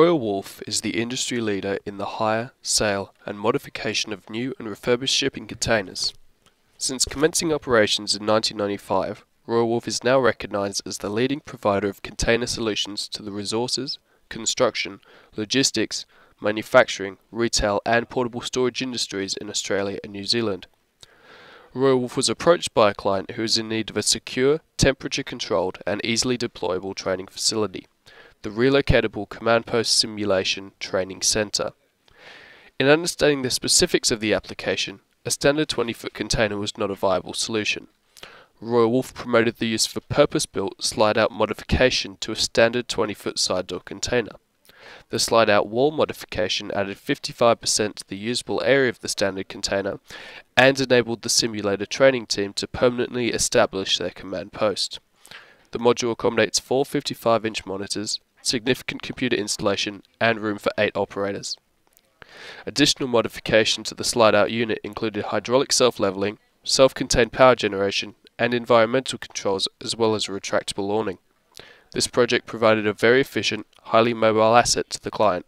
Royal Wolf is the industry leader in the hire, sale and modification of new and refurbished shipping containers. Since commencing operations in 1995, Royal Wolf is now recognised as the leading provider of container solutions to the resources, construction, logistics, manufacturing, retail and portable storage industries in Australia and New Zealand. Royal Wolf was approached by a client who is in need of a secure, temperature-controlled and easily deployable training facility, the Relocatable Command Post Simulation Training Centre. In understanding the specifics of the application, a standard 20-foot container was not a viable solution. Royal Wolf promoted the use of a purpose-built slide-out modification to a standard 20-foot side door container. The slide-out wall modification added 55% to the usable area of the standard container and enabled the simulator training team to permanently establish their command post. The module accommodates 4 55-inch monitors, significant computer installation and room for 8 operators. Additional modifications to the slide-out unit included hydraulic self-leveling, self-contained power generation and environmental controls, as well as a retractable awning. This project provided a very efficient, highly mobile asset to the client.